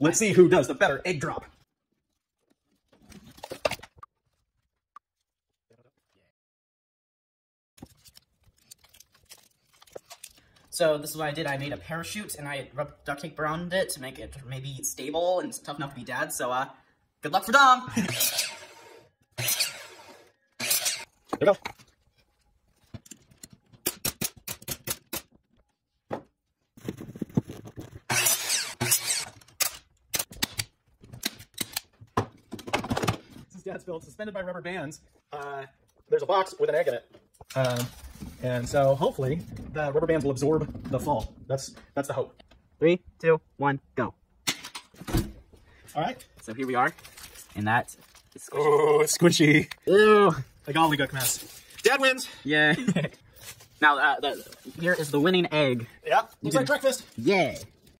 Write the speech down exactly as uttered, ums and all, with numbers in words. Let's see who does the better egg drop. So this is what I did. I made a parachute and I rubbed duct tape around it to make it maybe stable and tough enough to be dad. So uh, good luck for Dom. There we go. This is dad's build, suspended by rubber bands. Uh, there's a box with an egg in it. Uh, And so hopefully the rubber bands will absorb the fall. That's that's the hope. Three, two, one, go. All right. So here we are, and that is squishy. Oh, it's squishy. Ew. A gobbledygook mess. Dad wins. Yay. Now, uh, the, here is the winning egg. Yep. Looks like breakfast. Yay.